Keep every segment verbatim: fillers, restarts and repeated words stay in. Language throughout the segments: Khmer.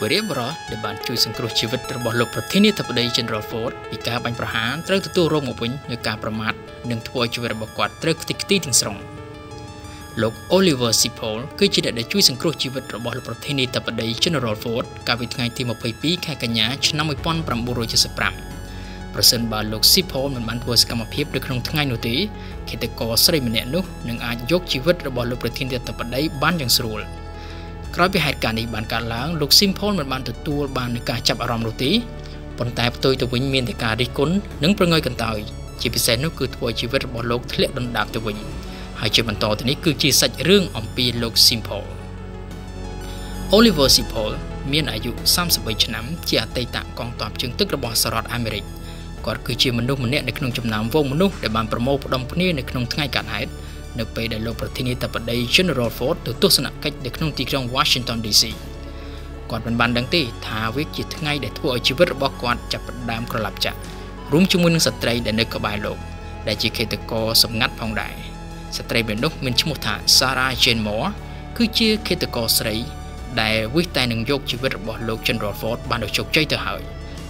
Wherever the Bantus and Crucivit Bolo Protinit of the General Ford, the cab and Prahan, tried to two room open, the capramat, then to watch where Bocquat tried to take strong. Look Oliver Sipple, kitchen at the Choose and Crucivit Bolo Protinit of the General Ford, Cavit nineteen of P P, Cacanyach, Namipon from Burroches Pram. Present by Look Sipple and Mantos come up here the Krung Tanganote, Kit the Cause Reminent, then I joke Chivit Bolo Protinit of the Day Bandings rule. ក្រោយពីហេតុការណ៍នេះបានកើតឡើងលោកស៊ីមផលមិនបានទទួលបាននឹងការចាប់អារម្មណ៍នោះទេប៉ុន្តែផ្ទុយទៅវិញមានតែការរិះគន់និងប្រងើយកន្តើយជាពិសេសនោះគឺធ្វើជីវិតរបស់លោកធ្លាក់ដណ្ដើមទៅវិញហើយជាបន្តទៅនេះគឺជាសាច់រឿងអំពីលោកស៊ីមផល Oliver Sipple មានអាយុ សាមសិបបី ឆ្នាំជាអតីតកងទ័ពជើងទឹករបស់សហរដ្ឋអាមេរិកគាត់គឺជាមនុស្សម្នាក់នៅក្នុងចំណោមវងមនុស្សដែលបានប្រមូលផ្ដុំគ្នានៅក្នុងថ្ងៃកើតហេតុ នៅពេលដែលលោកប្រធានាធិបតី General Ford ទៅទស្សនកិច្ចនៅក្នុងទីក្រុង Washington ឌី ស៊ី គាត់មិនបានដឹងទេថាវាជាថ្ងៃដែលធ្វើឲ្យជីវិតរបស់គាត់ចាប់ផ្ដើមក្រឡាប់ចាក់រួមជាមួយនឹងស្ត្រីដែលនៅក្បែរលោកដែលជាឃាតករសម្ងាត់ផងដែរស្ត្រីមនុស្សមានឈ្មោះថា Sarah Jane Moore គឺជាឃាតករស្រីដែលវិសតែនឹងយកជីវិតរបស់លោក General Ford បានដោយជោគជ័យទៅហើយ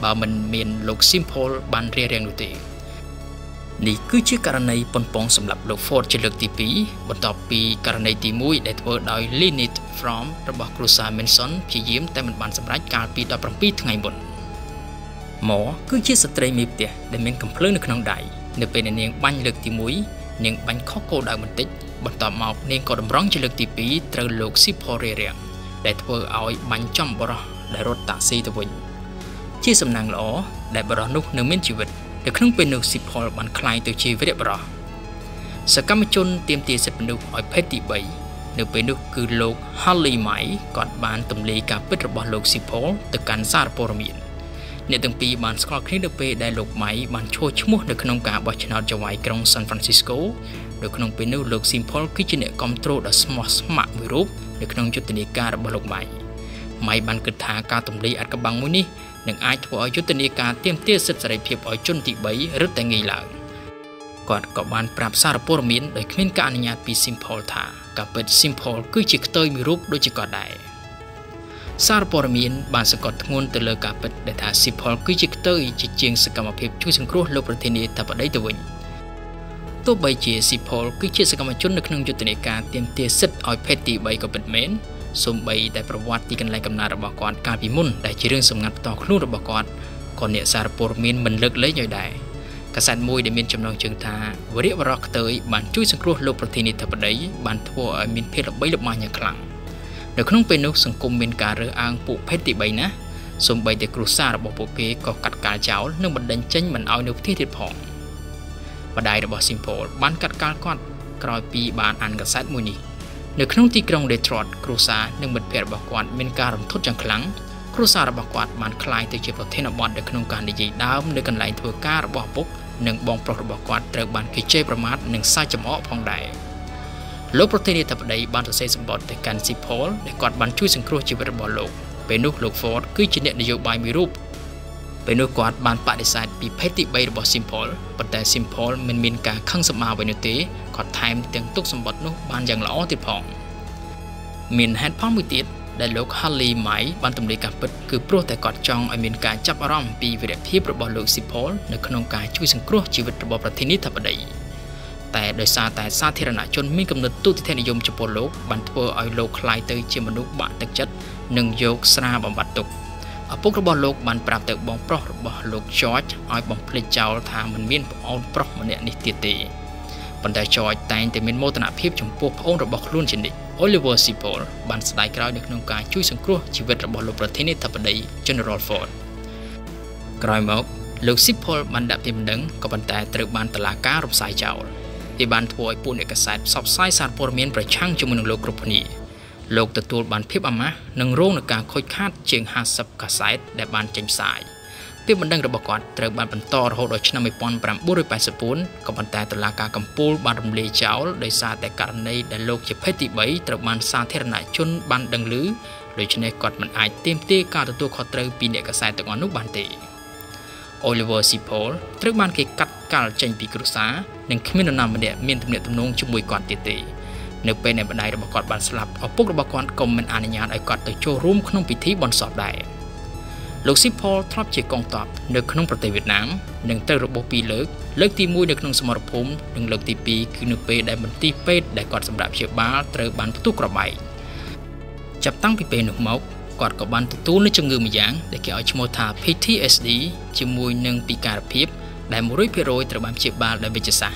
បើមិនមានលោក Sipple បានរារាំងនោះទេ នេះគឺជាករណីប៉ុនប៉ងសម្រាប់លោក Ford ជាលើកទី ពីរ បន្ទាប់ពីករណីទី មួយ ដែលធ្វើដោយ Linit From របស់គ្រួសារ Manson ព្យាយាមតែមិនបានសម្រេចកាលពី ដប់ប្រាំពីរ ថ្ងៃមុន ម៉ូ គឺជាស្ត្រីមេផ្ទះ ដែលមានកំភ្លើងនៅក្នុងដៃ នៅពេលដែលនាងបាញ់លើកទី មួយ នាងបាញ់ខុសគោលដៅបន្តិច បន្ទាប់មកនាងក៏តម្រង់ជាលើកទី ពីរ ត្រូវលោក Sipple រារាំង ដែលធ្វើឲ្យបាញ់ចំបរោះ ដែលរត់តាក់ស៊ីទៅវិញ ជាសំណាងល្អ ដែលបរោះនោះនៅមានជីវិត នៅក្នុងពេលនោះ Sipple បានខ្លាយទៅជាវីរបុរសសកម្មជនទាមទារសិទ្ធិមនុស្សឲ្យភេទទី បី នៅពេលនោះគឺលោក Holly Mai គាត់បានទម្លាយការពិតរបស់លោក Sipple ទៅកាន់សារព័ត៌មានអ្នកទាំងពីរបានស្គាល់គ្នានៅពេលដែលលោក Mai បានឈរឈ្មោះនៅក្នុងការបោះឆ្នោតចៅហ្វាយក្រុង San Francisco នៅក្នុងពេលនោះលោក Sipple គឺជាអ្នកគ្រប់គ្រងដ៏ស្មោះស្ម័គ្រមួយរូបនៅក្នុងយុទ្ធនាការរបស់លោក Mai Mai បានគិតថាការទម្លាយអាថ៌កំបាំងមួយនេះ នឹងអាចធ្វើឲ្យយុទ្ធនាការទាមទារសិទ្ធិសេរីភាពឲ្យជនទី បី រឹតតែងាយឡើង គាត់ក៏បានប្រាប់សារព័ត៌មានដោយគ្មានការអនុញ្ញាតពី Sipple ថាការពិត Sipple គឺជាខ្ទើយមួយរូបដូចជាគាត់ដែរ សារព័ត៌មានបានសង្កត់ធ្ងន់ទៅលើការពិតដែលថា Sipple គឺជាខ្ទើយជាជាងសកម្មភាពជួយសង្គ្រោះលោកប្រធានាធិបតីទៅវិញ ទោះបីជា Sipple គឺជាសកម្មជននៅក្នុងយុទ្ធនាការទាមទារសិទ្ធិឲ្យភេទទី បី ក៏ពិតមែន សូម្បីតែប្រវត្តិទីកន្លែងកំណើតរបស់គាត់កាលពីមុនដែលជារឿងសម្ងាត់តខ្លួនរបស់គាត់ក៏អ្នកសារព័ត៌មានមិនលើកលែងឲ្យដែរកាសែតមួយដែលមានចំណងជើងថាវីរបុរសខ្ទើយបានជួយសង្គ្រោះលោកប្រធានាធិបតីបានធ្វើឲ្យមានភាពល្បីល្បាញយ៉ាងខ្លាំងនៅក្នុងពេលនោះសង្គមមានការរើសអើងពួកភេទទី បីណាស់សូម្បីតែគ្រួសាររបស់ពួកគេក៏កាត់កាល់ចោលនិងបណ្ដេញចេញមិនឲ្យនៅផ្ទះទៀតផងបដាយរបស់ Sipple មានហេតុផលមួយទៀតដែលលោក Holly Mai បានទម្លាយការពិតគឺព្រោះតែគាត់ចង់ឲ្យមានការចាប់អារម្មណ៍ពីវីរភាពរបស់លោក Sipple នៅក្នុងការជួយសង្គ្រោះជីវិតរបស់ប្រធានាធិបតីតែដោយសារតែសាធារណជនមានគំនិតទូតិធិនិយមចំពោះលោកបានធ្វើឲ្យលោកខ្លាយទៅជាមនុស្សបាក់ទឹកចិត្តនិងយកស្រាបំបាត់ទុកឪពុករបស់លោកបានប្រាប់ទៅបងប្រុសរបស់លោក George ឲ្យបំភ្លេច ចោល ថាមិនមានប្អូនប្រុសម្នាក់នេះទៀតទេ ប៉ុន្តែ George តែងតែមានមោទនភាពចំពោះប្អូនរបស់ខ្លួនជានិច្ច Oliver Sipple បានស្ដាយក្រោយនៅក្នុងការជួយសង្គ្រោះជីវិតរបស់លោកប្រធានាធិបតី General Ford ក្រោយមកលោក Sipple បានដាក់ពាក្យបណ្ដឹងក៏ប៉ុន្តែត្រូវបានតុលាការរំសាយចោល វាបានធ្វើឲ្យពួកអ្នកកាសែតផ្សព្វផ្សាយសារព័ត៌មានប្រឆាំងជាមួយនឹងលោកគ្រប់គ្នាលោកទទួលបានភាពអាម៉ាស់និងរងនឹងការខូចខាតជាង ហាសិប កាសែតដែលបានចេញផ្សាយ ពីបណ្ដឹងរបស់គាត់ត្រូវបានបន្តរហូតដល់ឆ្នាំ ១៩៨៤ ក៏ប៉ុន្តែតុលាការកំពូលបានរំលាយចោលដោយសារតែករណីដែលលោកជាភេទទី បី ត្រូវបានសាធារណជនបានដឹងឮ ដូច្នេះគាត់មិនអាចទាមទារការទទួលខុសត្រូវពីអ្នកកាសែតទាំងអស់នោះបានទេ Oliver Sipple ត្រូវបានគេកាត់កាល់ចេញពីគ្រួសារនិងគ្មាននរណាម្នាក់មានទំនាក់ទំនងជាមួយគាត់ទៀតទេ ពេលដែលលោក Sipple បានស្ដាយក្រោយនៅក្នុងការជួយសង្គ្រោះជីវិតរបស់លោកប្រធានាធិបតី General Ford No pain and night of a cot slap or poker bacon, common anion, I got the show room, knompity, bonds of die. Lucy Paul, top chick on top, no knompity Vietnam, no terrible pea look, look the mood, the knoms more home, no look the pea, no pay, diamond tea paid, they got some rap ship bar, throw band to crop bite. Chap tongue pay no smoke. Got a band to two little young, the couch mota, P T S D, Chimu Nung Picar Pip, Lamuripiro, the Bam Chip Bar, the Bitchesa.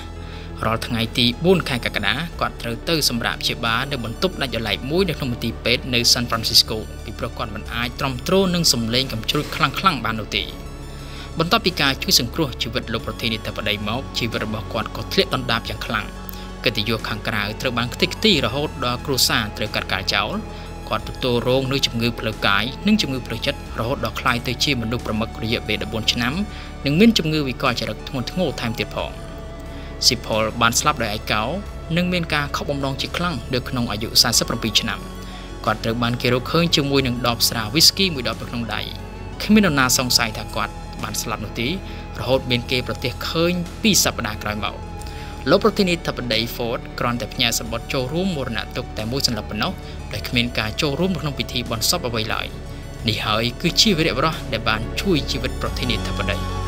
Rotangaiti, Boon Kakakana, got through some rap chip bar, the Bontup, like your light mood, the community paid near San Francisco. People got an eye, Trump thrown in some lane, come through clang clang banoti. Bontopica, choose and crow, she would low protein it up a day mob, she would about quad got clipped on dap and clang. Get the yoke and cry, through bank tick tea, the whole dog croissant, through Kakar Jowl. Got to tow wrong, no chum guy, Ninchum project, road or climb the chim and look from a career bed of Bonchanam, Ninchum we call Jack Tongo time depot. Sipol, ban slap the eye cow, Ningminka, cop on long chiclang, the Knong Ayu Sansa from Pichanam. Got the ban Kero Kunchum winning dobsra whiskey without the Knong die. Criminal Nasong side had got ban slap no tea, road men gave protect Kun, peace up and I climb out. Low protein it up a day forward, grant the pnyas about Joe Room or not took the moose and lapano, the Kminka Joe Room no pity one sub away lie. Nihai could cheer it the ban chewy cheered protein it up a day.